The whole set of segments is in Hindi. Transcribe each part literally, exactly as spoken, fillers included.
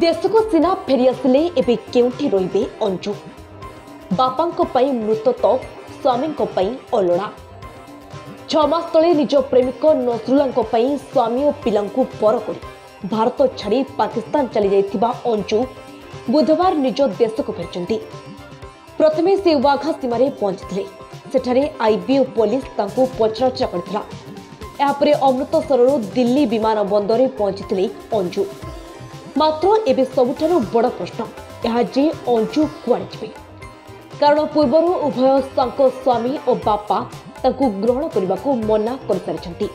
देश को सीना फेरी आसिले एबे केउठी रोइबे अंजु बापांको पई मृत तो स्वामींको पई ओलड़ा छ मास तले निज प्रेमिक नसरुलांको पई स्वामी और पिलांकु पर करी भारत छाड़ी पाकिस्तान चली जाइथिबा अंजु बुधवार निज देश को फेरचंती। प्रथम से वाघा सीमार पहुंचते सेठारे आईबी और पुलिस तांको पचराउचरा करथिला। एहापरे अमृतसर दिल्ली विमान बंदर पहुंचते अंजु। मात्र एबे सबुठारो बड़ प्रश्न यह जे अंजु कुआडे जिबे, कारण पूर्वर उभय सांको स्वामी और बापा तांको ग्रहण करने को मना कर सारिछंती।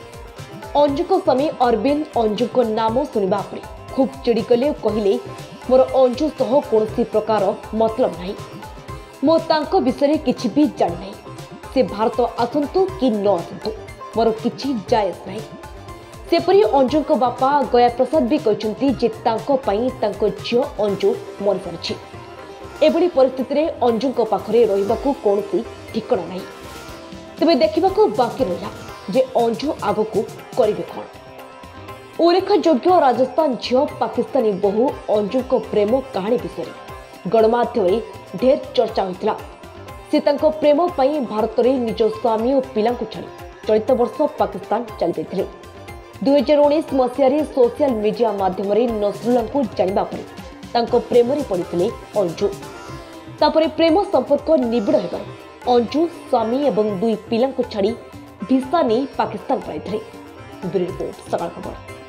अंजु को स्वामी अरविंद अंजु को नाम सुनिबा परे खूब चिड़ी गले, कहले मोर अंजु सह कोनोसी प्रकार मतलब नहीं, मो तांको विषय किछि भी जानि नहीं, से भारत आसंतु कि न आसंतु मोर किछि जायज नहीं। सेपरी अंजुक बापा गया प्रसाद भी कहते जे तांको पई तांको झियो अंजु मरि सारिछि। एभली परिस्थिति रे अंजुक पाखरे रहिबाकू कोनोसी ठिकाणा नहीं। तबे देखिबाकू बाकी रहिला जे अंजु आगकू करिबे कोन। उल्लेखयोग्य राजस्थान झियो पाकिस्तानी बहु अंजुक प्रेम कहानी विषय गणमाध्यम ढेर चर्चा होता। से प्रेम पर भारत में निज स्वामी और पिला छाड़ चलित वर्ष पाकिस्तान चली जाते। दुई हजार उन्नीस मसीह सोशल मीडिया मध्यम नसरुल्ला को जानापर प्रेम पड़ते अंजु। तापर प्रेम संपर्क नविड़ होजु स्वामी और दुई पिला छाड़ भिसा नहीं पाकिस्तान पड़े। ब्यूरो रिपोर्ट, सकाल खबर।